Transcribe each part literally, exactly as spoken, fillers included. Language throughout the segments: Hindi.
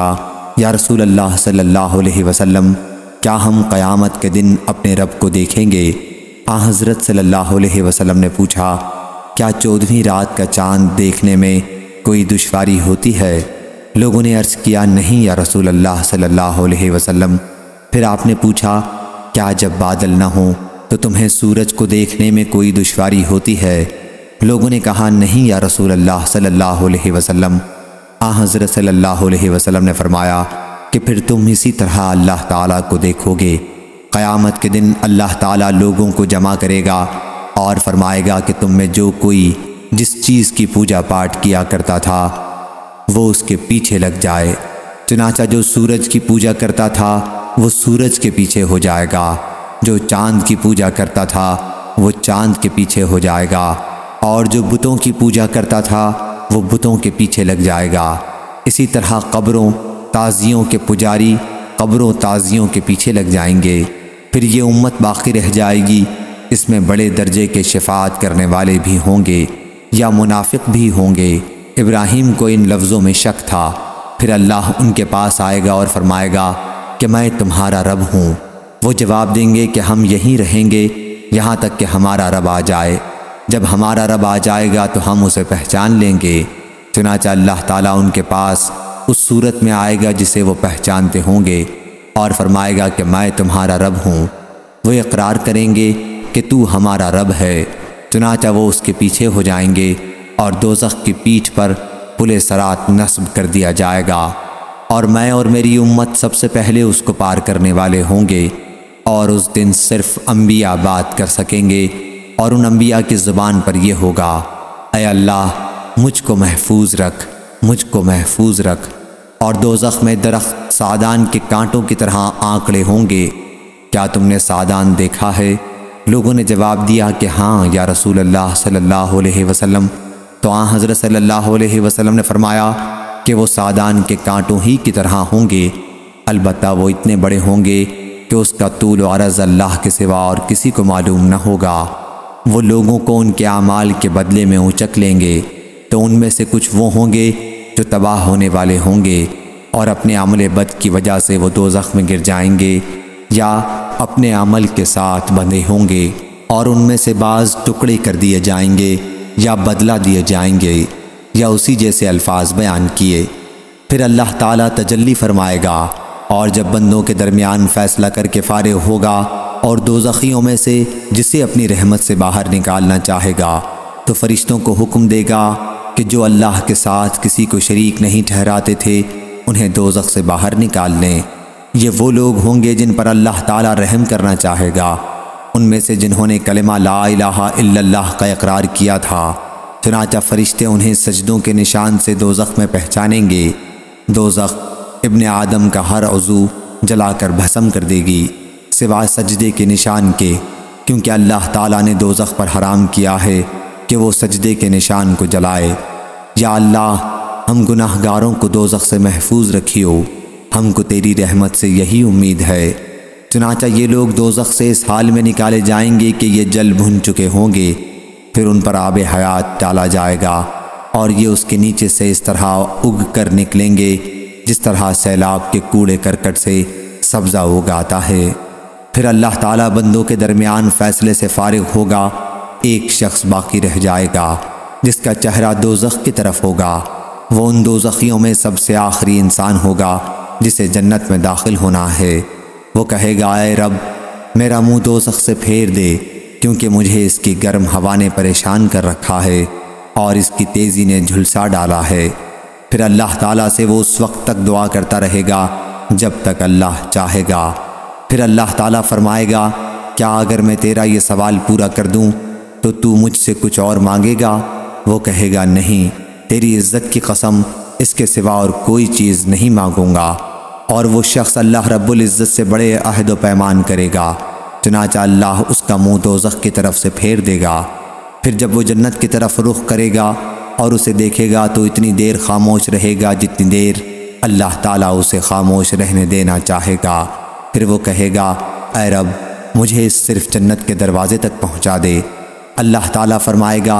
था, या रसूल अल्लाह सल्लल्लाहु अलैहि वसल्लम, क्या हम क़यामत के दिन अपने रब को देखेंगे? आ हज़रत सल्लल्लाहु अलैहि वसल्लम ने पूछा, क्या चौदहवीं रात का चाँद देखने में कोई दुश्वारी होती है? लोगों ने अर्ज़ किया, नहीं या रसूल अल्लाह सल्लल्लाहु अलैहि वसल्लम। फिर आपने पूछा, क्या जब बादल न हो तो तुम्हें सूरज को देखने में कोई दुश्वारी होती है? लोगों ने कहा, नहीं या रसूल अल्लाह सल्लल्लाहु अलैहि वसल्लम। आ हज़रत सल्लल्लाहु अलैहि वसल्लम ने फरमाया कि फिर तुम इसी तरह अल्लाह ताला को देखोगे। क़यामत के दिन अल्लाह ताला लोगों को जमा करेगा और फरमाएगा कि तुम में जो कोई जिस चीज़ की पूजा पाठ किया करता था वो उसके पीछे लग जाए, चुनाचा जो सूरज की पूजा करता था वो सूरज के पीछे हो जाएगा, जो चाँद की पूजा करता था वो चाँद के पीछे हो जाएगा, और जो बुतों की पूजा करता था वो बुतों के पीछे लग जाएगा। इसी तरह कब्रों ताजियों के पुजारी कब्रों ताजियों के पीछे लग जाएंगे। फिर ये उम्मत बाकी रह जाएगी, इसमें बड़े दर्जे के शफात करने वाले भी होंगे या मुनाफिक भी होंगे। इब्राहीम को इन लफ्ज़ों में शक था। फिर अल्लाह उनके पास आएगा और फरमाएगा कि मैं तुम्हारा रब हूँ। वो जवाब देंगे कि हम यहीं रहेंगे यहाँ तक कि हमारा रब आ जाए। जब हमारा रब आ जाएगा तो हम उसे पहचान लेंगे। चुनांचा अल्लाह ताला उनके पास उस सूरत में आएगा जिसे वो पहचानते होंगे और फरमाएगा कि मैं तुम्हारा रब हूँ। वो इकरार करेंगे कि तू हमारा रब है। चुनांचा वो उसके पीछे हो जाएंगे और दोज़ख की पीठ पर पुल-ए-सरात नस्ब कर दिया जाएगा, और मैं और मेरी उम्मत सबसे पहले उसको पार करने वाले होंगे। और उस दिन सिर्फ़ अम्बिया बात कर सकेंगे और उन अंबिया की ज़ुबान पर यह होगा, ऐ अल्लाह मुझको महफूज रख, मुझको महफूज रख। और दोज़ख में दरख्त सादान के कांटों की तरह आंकड़े होंगे। क्या तुमने सादान देखा है? लोगों ने जवाब दिया कि हाँ या रसूल अल्लाह सल्लल्लाहु अलैहि वसल्लम। तो आ हज़रत सल्लल्लाहु अलैहि वसल्लम ने फरमाया कि वो सादान के कांटों ही की तरह होंगे, अलबत्ता वो इतने बड़े होंगे कि उसका तूल और अर्ज़ अल्लाह के सिवा और किसी को मालूम न होगा। वो लोगों को उनके आमाल के बदले में उचक लेंगे, तो उनमें से कुछ वो होंगे जो तबाह होने वाले होंगे और अपने अमल बद की वजह से वो दोज़ख में गिर जाएंगे या अपने अमल के साथ बंधे होंगे, और उनमें से बाज़ टुकड़े कर दिए जाएंगे या बदला दिए जाएंगे या उसी जैसे अल्फाज बयान किए। फिर अल्लाह ताला तजल्ली फरमाएगा, और जब बंदों के दरमियान फ़ैसला करके फ़ारिग होगा और दोज़खियों में से जिसे अपनी रहमत से बाहर निकालना चाहेगा तो फरिश्तों को हुक्म देगा कि जो अल्लाह के साथ किसी को शरीक नहीं ठहराते थे उन्हें दोज़ख से बाहर निकाल लें। ये वो लोग होंगे जिन पर अल्लाह ताला रहम करना चाहेगा, उनमें से जिन्होंने कलिमा ला इलाहा इल्लल्लाह का इकरार किया था। चुनांचा फरिश्ते उन्हें सजदों के निशान से दोज़ख में पहचानेंगे। दोज़ख इब्न आदम का हर उज़ू जला कर भस्म कर देगी सिवा सजदे के निशान के, क्योंकि अल्लाह ताला ने दोज़ख पर हराम किया है कि वो सजदे के निशान को जलाए। या अल्लाह हम गुनाहगारों को दोज़ख से महफूज रखियो, हमको तेरी रहमत से यही उम्मीद है। चुनांचा ये लोग दोज़ख से इस हाल में निकाले जाएंगे कि ये जल भुन चुके होंगे। फिर उन पर आबे हयात डाला जाएगा और ये उसके नीचे से इस तरह उग कर निकलेंगे जिस तरह सैलाब के कूड़े करकट से सब्ज़ा उग आता है। फिर अल्लाह ताला बंदों के दरमियान फ़ैसले से फ़ारिग होगा। एक शख्स बाकी रह जाएगा जिसका चेहरा दोज़ख की तरफ होगा, वो उन दोज़खियों में सबसे आखिरी इंसान होगा जिसे जन्नत में दाखिल होना है। वो कहेगा, ऐ रब मेरा मुंह दोज़ख से फेर दे, क्योंकि मुझे इसकी गर्म हवा ने परेशान कर रखा है और इसकी तेज़ी ने झुलसा डाला है। फिर अल्लाह ताला से वो उस वक्त तक दुआ करता रहेगा जब तक अल्लाह चाहेगा। फिर अल्लाह ताला फरमाएगा, क्या अगर मैं तेरा ये सवाल पूरा कर दूं तो तू मुझसे कुछ और मांगेगा? वो कहेगा, नहीं, तेरी इज़्ज़त की कसम इसके सिवा और कोई चीज़ नहीं मांगूंगा। और वो शख्स अल्लाह रब्बुल इज़्ज़त से बड़े अहद व पैमान करेगा। चुनांचा अल्लाह उसका मुँह दोज़ख की तरफ से फेर देगा। फिर जब वो जन्नत की तरफ रुख करेगा और उसे देखेगा तो इतनी देर खामोश रहेगा जितनी देर अल्लाह ताला उसे खामोश रहने देना चाहेगा। फिर वो कहेगा, ऐ रब मुझे सिर्फ जन्नत के दरवाज़े तक पहुंचा दे। अल्लाह ताला फरमाएगा,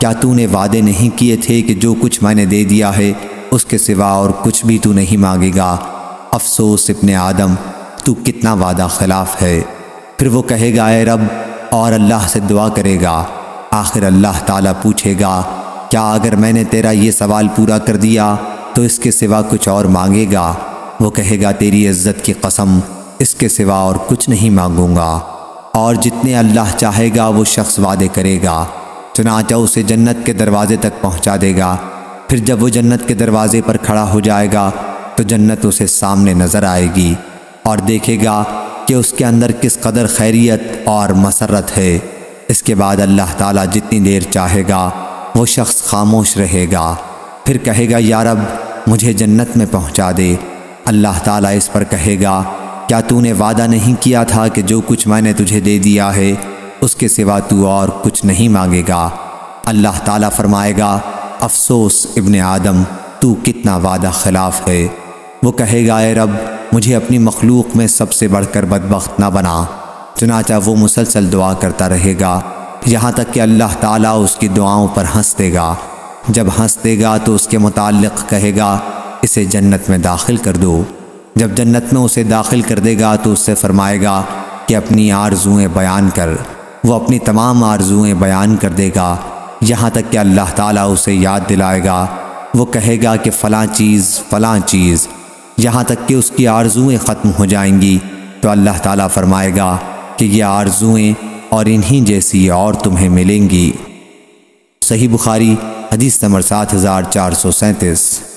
क्या तूने वादे नहीं किए थे कि जो कुछ मैंने दे दिया है उसके सिवा और कुछ भी तू नहीं मांगेगा। अफसोस इब्ने आदम, तू कितना वादा खिलाफ है। फिर वो कहेगा ए रब, और अल्लाह से दुआ करेगा। आखिर अल्लाह ताला पूछेगा क्या अगर मैंने तेरा ये सवाल पूरा कर दिया तो इसके सिवा कुछ और मांगेगा? वो कहेगा तेरी इज्जत की कसम, इसके सिवा और कुछ नहीं मांगूंगा। और जितने अल्लाह चाहेगा वो शख्स वादे करेगा, चुनाचा उसे जन्नत के दरवाज़े तक पहुंचा देगा। फिर जब वो जन्नत के दरवाज़े पर खड़ा हो जाएगा तो जन्नत उसे सामने नज़र आएगी और देखेगा कि उसके अंदर किस कदर खैरियत और मसरत है। इसके बाद अल्लाह ताला जितनी देर चाहेगा वो शख्स खामोश रहेगा। फिर कहेगा या रब मुझे जन्नत में पहुँचा दे। अल्लाह ताला इस पर कहेगा क्या तूने वादा नहीं किया था कि जो कुछ मैंने तुझे दे दिया है उसके सिवा तू और कुछ नहीं मांगेगा? अल्लाह ताला फरमाएगा अफसोस इब्ने आदम, तू कितना वादा खिलाफ है। वो कहेगा ए रब मुझे अपनी मखलूक में सबसे बढ़कर बदबख्त ना बना। चुनाचा वो मुसलसल दुआ करता रहेगा यहाँ तक कि अल्लाह ताला उसकी दुआओं पर हंस देगा। जब हंस देगा तो उसके मुताल्लिक़ कहेगा इसे जन्नत में दाखिल कर दो। जब जन्नत में उसे दाखिल कर देगा तो उससे फरमाएगा कि अपनी आरज़ुएँ बयान कर। वो अपनी तमाम आरज़ुएँ बयान कर देगा यहाँ तक कि अल्लाह ताला उसे याद दिलाएगा। वो कहेगा कि फ़लाँ चीज़ फ़लाँ चीज़, यहाँ तक कि उसकी आरज़ुएँ ख़त्म हो जाएंगी तो अल्लाह ताला फरमाएगा कि ये आरज़ुएँ और इन्हीं जैसी और तुम्हें मिलेंगी। सही बुखारी हदीस नंबर सात हज़ार चार सौ सैंतीस।